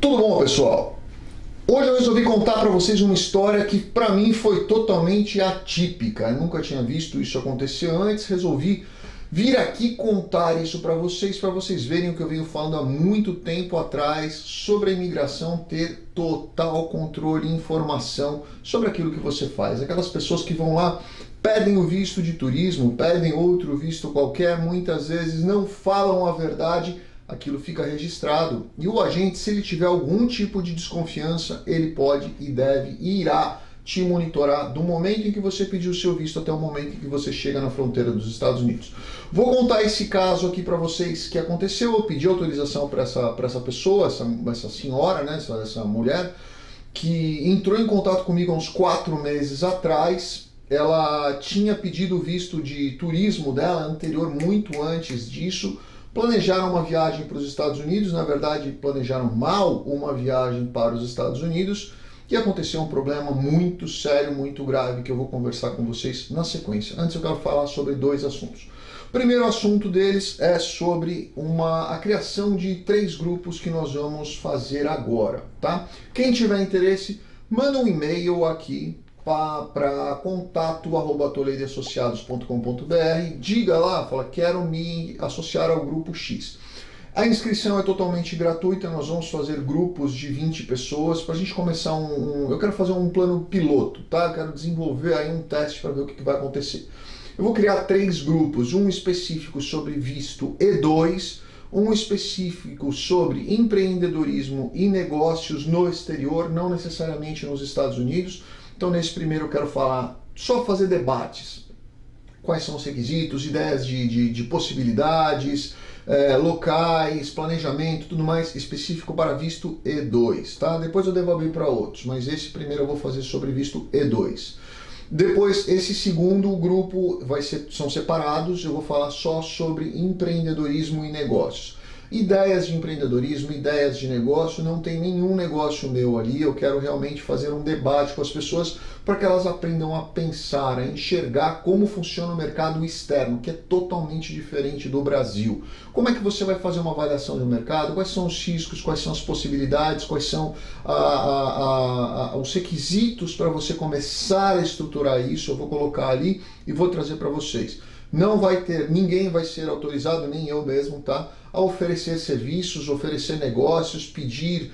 Tudo bom, pessoal? Hoje eu resolvi contar para vocês uma história que para mim foi totalmente atípica. Eu nunca tinha visto isso acontecer antes, resolvi vir aqui contar isso para vocês verem o que eu venho falando há muito tempo atrás sobre a imigração ter total controle e informação sobre aquilo que você faz. Aquelas pessoas que vão lá, pedem o visto de turismo, pedem outro visto qualquer, muitas vezes não falam a verdade, aquilo fica registrado. E o agente, se ele tiver algum tipo de desconfiança, ele pode e deve e irá te monitorar do momento em que você pediu o seu visto até o momento em que você chega na fronteira dos Estados Unidos. Vou contar esse caso aqui para vocês que aconteceu. Eu pedi autorização para essa pessoa, essa senhora, né, essa mulher, que entrou em contato comigo há uns 4 meses atrás. Ela tinha pedido o visto de turismo dela anterior, muito antes disso. Planejaram uma viagem para os Estados Unidos, na verdade planejaram mal uma viagem para os Estados Unidos e aconteceu um problema muito sério, muito grave, que eu vou conversar com vocês na sequência. Antes eu quero falar sobre 2 assuntos. O primeiro assunto deles é sobre a criação de 3 grupos que nós vamos fazer agora, tá? Quem tiver interesse, manda um e-mail aqui para contato@toleideassociados.com.br, diga lá, fala, quero me associar ao grupo X. A inscrição é totalmente gratuita, nós vamos fazer grupos de 20 pessoas, para a gente começar eu quero fazer um plano piloto, tá? Eu quero desenvolver aí um teste para ver o que vai acontecer. Eu vou criar 3 grupos, um específico sobre visto E2, um específico sobre empreendedorismo e negócios no exterior, não necessariamente nos Estados Unidos. Então, nesse primeiro eu quero falar, só fazer debates. Quais são os requisitos, ideias de possibilidades, locais, planejamento, tudo mais específico para visto E2, tá? Depois eu devo abrir para outros, mas esse primeiro eu vou fazer sobre visto E2. Depois, esse segundo grupo são separados, eu vou falar só sobre empreendedorismo e negócios. Ideias de empreendedorismo, ideias de negócio, não tem nenhum negócio meu ali, eu quero realmente fazer um debate com as pessoas para que elas aprendam a pensar, a enxergar como funciona o mercado externo, que é totalmente diferente do Brasil. Como é que você vai fazer uma avaliação do mercado? Quais são os riscos? Quais são as possibilidades? Quais são os requisitos para você começar a estruturar isso? Eu vou colocar ali e vou trazer para vocês. Não vai ter, ninguém vai ser autorizado, nem eu mesmo, tá? A oferecer serviços, oferecer negócios, pedir,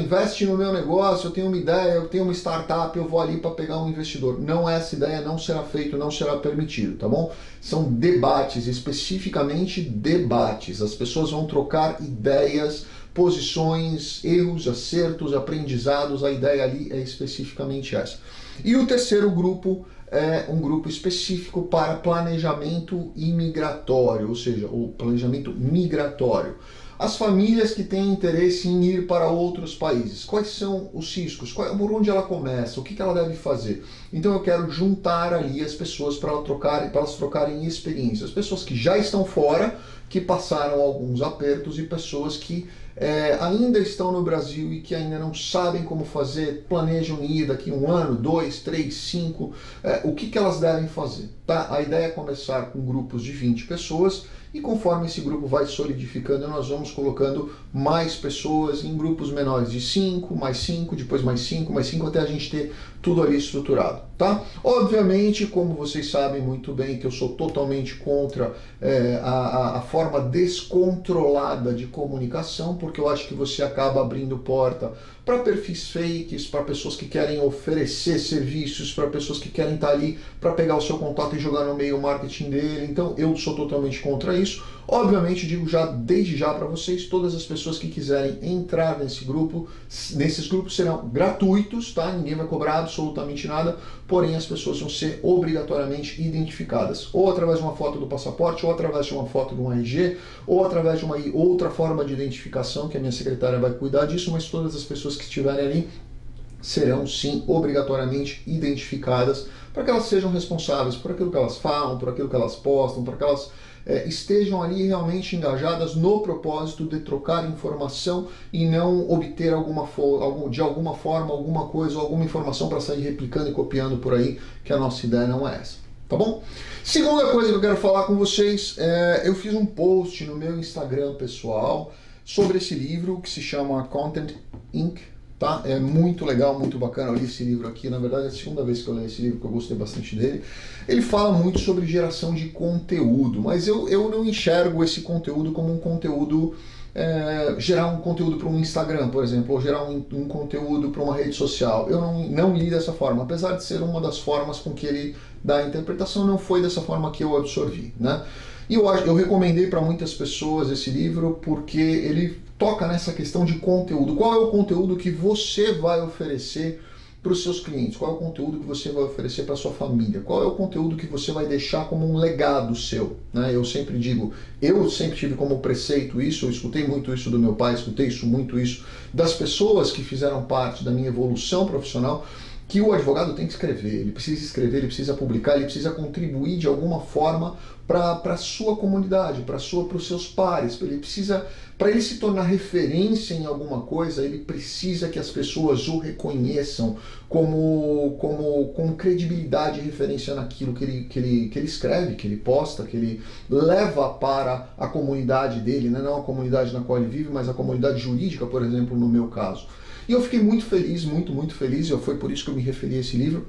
investe no meu negócio, eu tenho uma ideia, eu tenho uma startup, eu vou ali para pegar um investidor. Não, essa ideia não será feita, não será permitido, tá bom? São debates, especificamente debates. As pessoas vão trocar ideias, posições, erros, acertos, aprendizados, a ideia ali é especificamente essa. E o terceiro grupo é um grupo específico para planejamento imigratório, ou seja, o planejamento migratório. As famílias que têm interesse em ir para outros países, quais são os riscos, por onde ela começa, o que ela deve fazer. Então eu quero juntar ali as pessoas para elas trocarem experiências, pessoas que já estão fora, que passaram alguns apertos e pessoas que ainda estão no Brasil e que ainda não sabem como fazer, planejam ir daqui 1 ano, 2, 3, 5, o que elas devem fazer, tá? A ideia é começar com grupos de 20 pessoas e conforme esse grupo vai solidificando, nós vamos colocando mais pessoas em grupos menores de 5, mais 5, depois mais 5, mais 5, até a gente ter tudo ali estruturado, tá? Obviamente, como vocês sabem muito bem, que eu sou totalmente contra a forma descontrolada de comunicação, porque eu acho que você acaba abrindo porta para perfis fakes, para pessoas que querem oferecer serviços, para pessoas que querem estar ali para pegar o seu contato e jogar no meio o marketing dele. Então, eu sou totalmente contra isso. Obviamente, digo desde já para vocês, todas as pessoas que quiserem entrar nesse grupo, nesses grupos serão gratuitos, tá? Ninguém vai cobrar absolutamente nada, porém as pessoas vão ser obrigatoriamente identificadas, ou através de uma foto do passaporte, ou através de uma foto de um RG, ou através de uma outra forma de identificação, que a minha secretária vai cuidar disso, mas todas as pessoas que estiverem ali serão sim obrigatoriamente identificadas, para que elas sejam responsáveis por aquilo que elas falam, por aquilo que elas postam, para que elas estejam ali realmente engajadas no propósito de trocar informação e não obter alguma informação para sair replicando e copiando por aí, que a nossa ideia não é essa, tá bom? Segunda coisa que eu quero falar com vocês, eu fiz um post no meu Instagram pessoal sobre esse livro que se chama Content Inc., tá? É muito legal, muito bacana. Eu li esse livro aqui, na verdade é a segunda vez que eu leio esse livro, porque eu gostei bastante dele. Ele fala muito sobre geração de conteúdo, mas eu não enxergo esse conteúdo como um conteúdo... gerar um conteúdo para um Instagram, por exemplo, ou gerar um conteúdo para uma rede social. Eu não li dessa forma, apesar de ser uma das formas com que ele dá a interpretação, não foi dessa forma que eu absorvi, né? E eu recomendei para muitas pessoas esse livro porque ele toca nessa questão de conteúdo. Qual é o conteúdo que você vai oferecer para os seus clientes? Qual é o conteúdo que você vai oferecer para a sua família? Qual é o conteúdo que você vai deixar como um legado seu? Né? Eu sempre digo, eu sempre tive como preceito isso, eu escutei muito isso do meu pai, escutei isso, muito isso, das pessoas que fizeram parte da minha evolução profissional, que o advogado tem que escrever, ele precisa publicar, ele precisa contribuir de alguma forma para a sua comunidade, para os seus pares, para ele se tornar referência em alguma coisa, ele precisa que as pessoas o reconheçam com credibilidade e referência naquilo que ele escreve, que ele posta, que ele leva para a comunidade dele, né? Não a comunidade na qual ele vive, mas a comunidade jurídica, por exemplo, no meu caso. E eu fiquei muito feliz, muito feliz, e foi por isso que eu me referi a esse livro,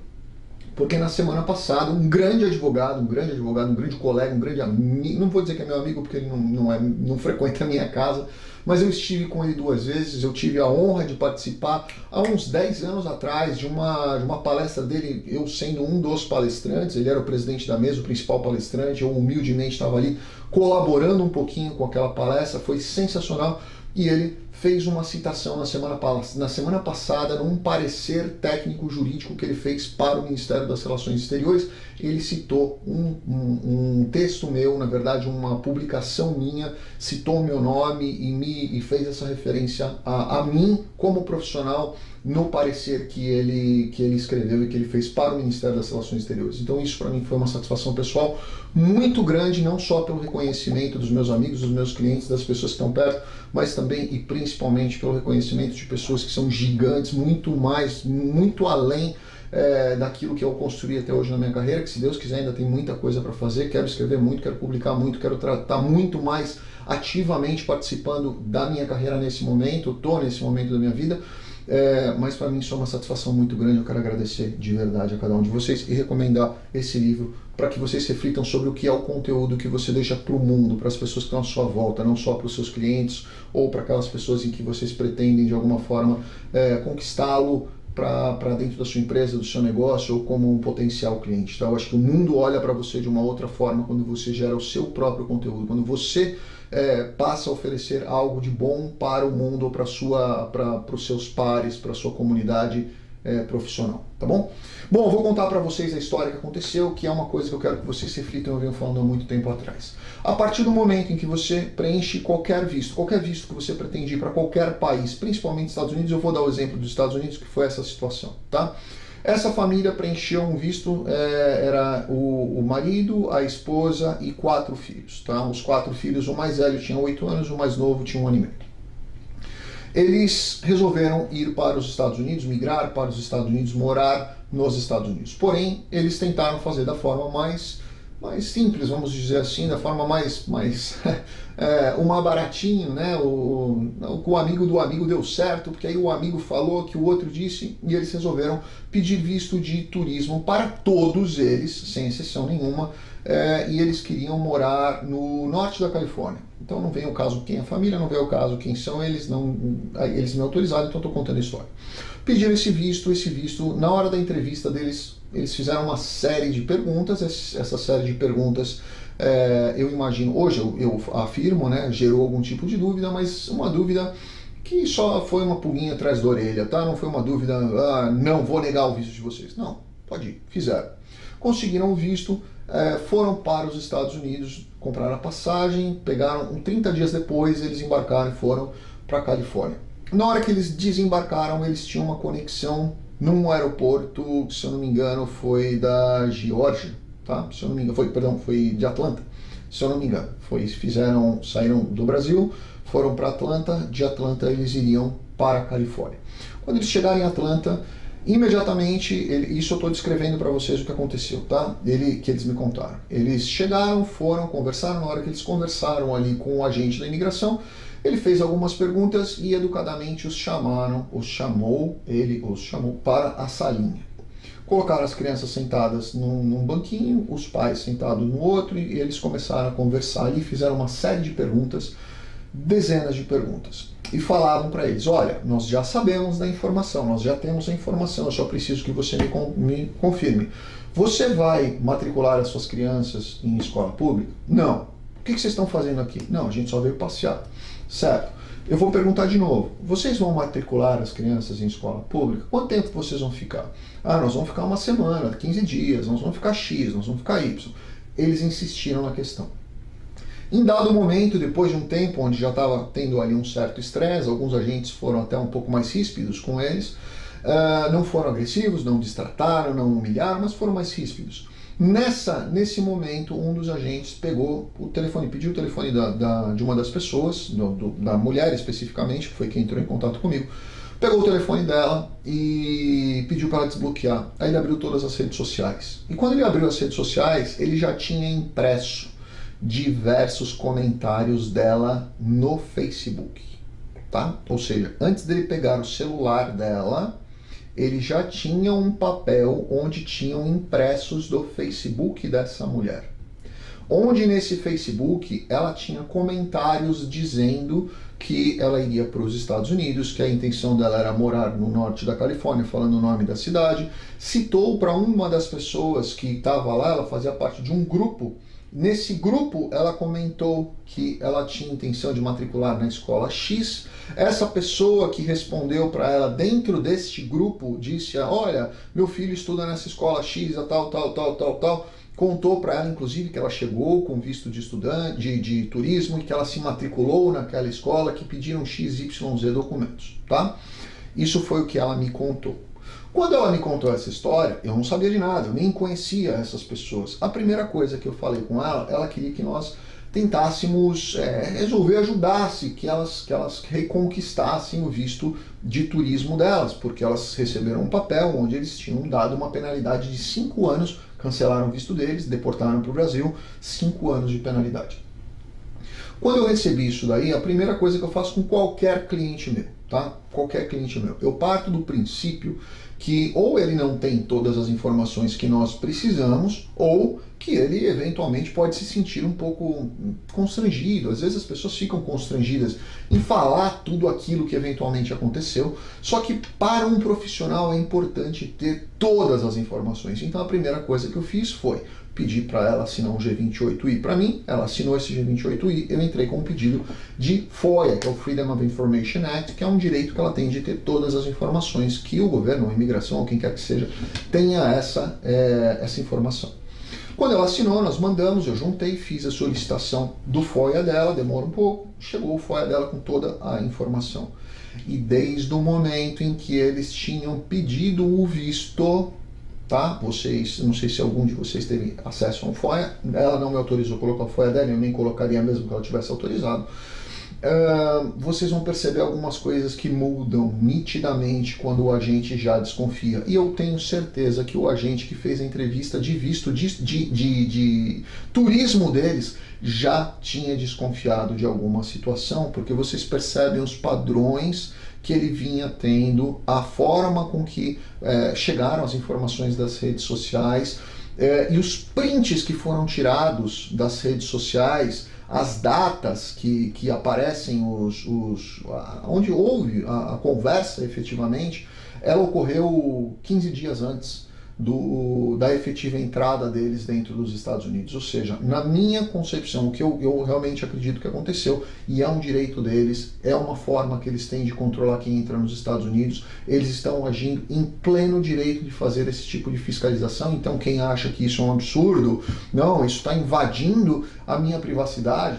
porque na semana passada um grande advogado, um grande colega, um grande amigo, não vou dizer que é meu amigo porque ele não frequenta a minha casa, mas eu estive com ele duas vezes, eu tive a honra de participar há uns 10 anos atrás de uma palestra dele, eu sendo um dos palestrantes, ele era o presidente da mesa, o principal palestrante, eu humildemente estava ali colaborando um pouquinho com aquela palestra, foi sensacional, e ele fez uma citação na semana passada, num parecer técnico jurídico que ele fez para o Ministério das Relações Exteriores. Ele citou um texto meu, na verdade uma publicação minha, citou meu nome e fez essa referência a mim como profissional no parecer que ele escreveu e que ele fez para o Ministério das Relações Exteriores. Então isso para mim foi uma satisfação pessoal muito grande, não só pelo reconhecimento dos meus amigos, dos meus clientes, das pessoas que estão perto, mas também e principalmente pelo reconhecimento de pessoas que são gigantes, muito além daquilo que eu construí até hoje na minha carreira, que se Deus quiser ainda tem muita coisa para fazer, quero escrever muito, quero publicar muito, quero tratar muito mais ativamente participando da minha carreira nesse momento, eu estou nesse momento da minha vida, mas para mim isso é uma satisfação muito grande, eu quero agradecer de verdade a cada um de vocês e recomendar esse livro para que vocês reflitam sobre o que é o conteúdo que você deixa para o mundo, para as pessoas que estão à sua volta, não só para os seus clientes ou para aquelas pessoas em que vocês pretendem de alguma forma conquistá-lo para dentro da sua empresa, do seu negócio ou como um potencial cliente. Tá? Eu acho que o mundo olha para você de uma outra forma quando você gera o seu próprio conteúdo, quando você passa a oferecer algo de bom para o mundo ou para os seus pares, para a sua comunidade profissional, tá bom? Bom, eu vou contar para vocês a história que aconteceu, que é uma coisa que eu quero que vocês reflitam, eu venho falando há muito tempo atrás. A partir do momento em que você preenche qualquer visto que você pretende ir para qualquer país, principalmente Estados Unidos, eu vou dar o exemplo dos Estados Unidos, que foi essa situação, tá? Essa família preencheu um visto, era o marido, a esposa e 4 filhos, tá? Os 4 filhos, o mais velho tinha 8 anos, o mais novo tinha 1 ano e meio. Eles resolveram ir para os Estados Unidos, migrar para os Estados Unidos, morar nos Estados Unidos. Porém, eles tentaram fazer da forma mais simples, vamos dizer assim, da forma mais uma baratinho, né? O amigo do amigo deu certo, porque aí o amigo falou que o outro disse, e eles resolveram pedir visto de turismo para todos eles, sem exceção nenhuma, e eles queriam morar no norte da Califórnia. Então não vem o caso quem é a família, não vem o caso quem são eles, eles me autorizaram, então estou contando a história. Pediram esse visto, na hora da entrevista deles, eles fizeram uma série de perguntas, essa série de perguntas, eu imagino, hoje eu afirmo, né, gerou algum tipo de dúvida, mas uma dúvida que só foi uma pulguinha atrás da orelha, tá? Não foi uma dúvida, não vou negar o visto de vocês, não, pode ir, fizeram. Conseguiram o visto, foram para os Estados Unidos, compraram a passagem, pegaram, 30 dias depois eles embarcaram e foram para a Califórnia. Na hora que eles desembarcaram, eles tinham uma conexão num aeroporto, se eu não me engano, foi da Geórgia, tá? Se eu não me engano, foi de Atlanta. Se eu não me engano, saíram do Brasil, foram para Atlanta, de Atlanta eles iriam para a Califórnia. Quando eles chegarem em Atlanta, imediatamente, isso eu estou descrevendo para vocês o que aconteceu, tá? Que eles me contaram. Eles chegaram, foram, conversaram, na hora que eles conversaram ali com o agente da imigração, Ele fez algumas perguntas e educadamente os chamou para a salinha. Colocaram as crianças sentadas num banquinho, os pais sentados no outro, e eles começaram a conversar e fizeram uma série de perguntas, dezenas de perguntas. E falavam para eles: olha, nós já sabemos da informação, nós já temos a informação, eu só preciso que você me confirme. Você vai matricular as suas crianças em escola pública? Não. O que vocês estão fazendo aqui? Não, a gente só veio passear. Certo. Eu vou perguntar de novo. Vocês vão matricular as crianças em escola pública? Quanto tempo vocês vão ficar? Ah, nós vamos ficar uma semana, 15 dias, nós vamos ficar X, nós vamos ficar Y. Eles insistiram na questão. Em dado momento, depois de um tempo onde já estava tendo ali um certo estresse, alguns agentes foram até um pouco mais ríspidos com eles, não foram agressivos, não destrataram, não humilharam, mas foram mais ríspidos. Nesse momento, um dos agentes pegou o telefone, pediu o telefone de uma das pessoas, da mulher especificamente, que foi quem entrou em contato comigo, pegou o telefone dela e pediu para ela desbloquear. Aí ele abriu todas as redes sociais. E quando ele abriu as redes sociais, ele já tinha impresso diversos comentários dela no Facebook, tá? Ou seja, antes dele pegar o celular dela, ele já tinha um papel onde tinham impressos do Facebook dessa mulher, onde nesse Facebook ela tinha comentários dizendo que ela iria para os Estados Unidos, que a intenção dela era morar no norte da Califórnia, falando o nome da cidade. Citou para uma das pessoas que estava lá, ela fazia parte de um grupo. Nesse grupo, ela comentou que ela tinha intenção de matricular na escola X. Essa pessoa que respondeu para ela dentro deste grupo disse: olha, meu filho estuda nessa escola X, a tal, tal, tal, tal, tal. Contou para ela, inclusive, que ela chegou com visto de estudante, de turismo, e que ela se matriculou naquela escola, que pediram XYZ documentos, tá? Isso foi o que ela me contou. Quando ela me contou essa história, eu não sabia de nada, eu nem conhecia essas pessoas. A primeira coisa que eu falei com ela, ela queria que nós tentássemos resolver, ajudasse, que elas reconquistassem o visto de turismo delas, porque elas receberam um papel onde eles tinham dado uma penalidade de 5 anos, cancelaram o visto deles, deportaram para o Brasil, 5 anos de penalidade. Quando eu recebi isso daí, a primeira coisa que eu faço com qualquer cliente meu, tá? Qualquer cliente meu. Eu parto do princípio que ou ele não tem todas as informações que nós precisamos, ou que ele eventualmente pode se sentir um pouco constrangido. Às vezes as pessoas ficam constrangidas em falar tudo aquilo que eventualmente aconteceu, só que para um profissional é importante ter todas as informações. Então a primeira coisa que eu fiz foi pedir para ela assinar um G28I para mim, ela assinou esse G28I, eu entrei com um pedido de FOIA, que é o Freedom of Information Act, que é um direito que ela tem de ter todas as informações, que o governo, a imigração, ou quem quer que seja, tenha essa informação. Quando ela assinou, nós mandamos, eu juntei, fiz a solicitação do FOIA dela, demora um pouco, chegou o FOIA dela com toda a informação. E desde o momento em que eles tinham pedido o visto, tá? Vocês, não sei se algum de vocês teve acesso a um FOIA, ela não me autorizou colocar o FOIA dela, eu nem colocaria mesmo que ela tivesse autorizado. Vocês vão perceber algumas coisas que mudam nitidamente quando o agente já desconfia. E eu tenho certeza que o agente que fez a entrevista de visto de turismo deles já tinha desconfiado de alguma situação, porque vocês percebem os padrões que ele vinha tendo, a forma com que chegaram as informações das redes sociais, e os prints que foram tirados das redes sociais, as datas que aparecem, onde houve a conversa efetivamente, ela ocorreu 15 dias antes da efetiva entrada deles dentro dos Estados Unidos. Ou seja, na minha concepção, o que eu realmente acredito que aconteceu, e é um direito deles, é uma forma que eles têm de controlar quem entra nos Estados Unidos, eles estão agindo em pleno direito de fazer esse tipo de fiscalização. Então quem acha que isso é um absurdo, não, isso está invadindo a minha privacidade,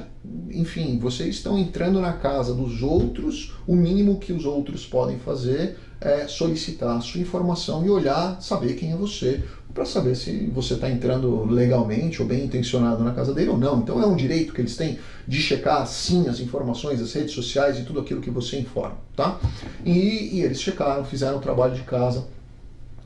enfim, vocês estão entrando na casa dos outros, o mínimo que os outros podem fazer é solicitar a sua informação e olhar, saber quem é você, para saber se você está entrando legalmente ou bem intencionado na casa dele ou não. Então é um direito que eles têm de checar sim as informações, as redes sociais e tudo aquilo que você informa, tá? E eles checaram, fizeram o trabalho de casa.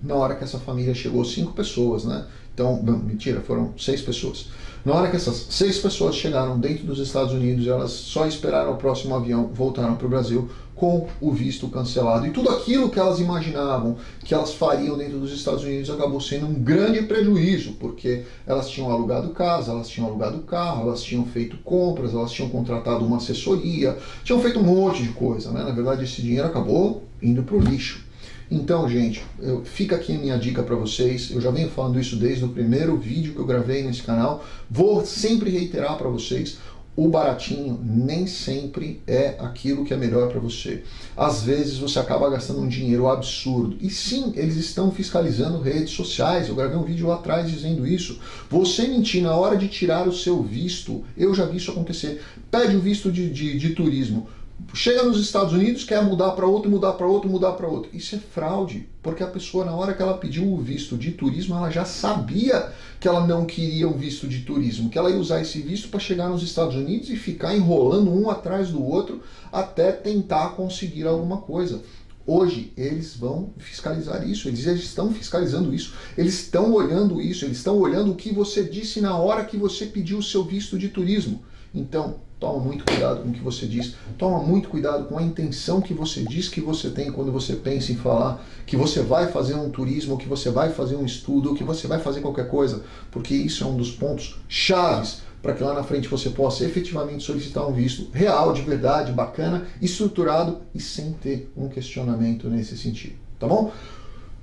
Na hora que essa família chegou, 5 pessoas, né? Então, não, mentira, foram 6 pessoas. Na hora que essas 6 pessoas chegaram dentro dos Estados Unidos, elas só esperaram o próximo avião, voltaram para o Brasil com o visto cancelado. E tudo aquilo que elas imaginavam que elas fariam dentro dos Estados Unidos acabou sendo um grande prejuízo, porque elas tinham alugado casa, elas tinham alugado carro, elas tinham feito compras, elas tinham contratado uma assessoria, tinham feito um monte de coisa, né? Na verdade, esse dinheiro acabou indo para o lixo. Então, gente, fica aqui a minha dica para vocês. Eu já venho falando isso desde o primeiro vídeo que eu gravei nesse canal. Vou sempre reiterar para vocês, o baratinho nem sempre é aquilo que é melhor para você. Às vezes você acaba gastando um dinheiro absurdo. E sim, eles estão fiscalizando redes sociais. Eu gravei um vídeo lá atrás dizendo isso. Você mentir na hora de tirar o seu visto, eu já vi isso acontecer. Pede o visto de turismo. Chega nos Estados Unidos, quer mudar para outro, mudar para outro, mudar para outro. Isso é fraude, porque a pessoa, na hora que ela pediu o visto de turismo, ela já sabia que ela não queria o visto de turismo, que ela ia usar esse visto para chegar nos Estados Unidos e ficar enrolando um atrás do outro até tentar conseguir alguma coisa. Hoje eles vão fiscalizar isso, eles já estão fiscalizando isso, eles estão olhando isso, eles estão olhando o que você disse na hora que você pediu o seu visto de turismo. Então, toma muito cuidado com o que você diz, toma muito cuidado com a intenção que você diz que você tem quando você pensa em falar que você vai fazer um turismo, que você vai fazer um estudo, ou que você vai fazer qualquer coisa, porque isso é um dos pontos chaves para que lá na frente você possa efetivamente solicitar um visto real, de verdade, bacana, estruturado e sem ter um questionamento nesse sentido, tá bom?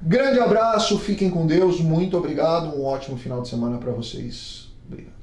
Grande abraço, fiquem com Deus, muito obrigado, um ótimo final de semana para vocês. Obrigado.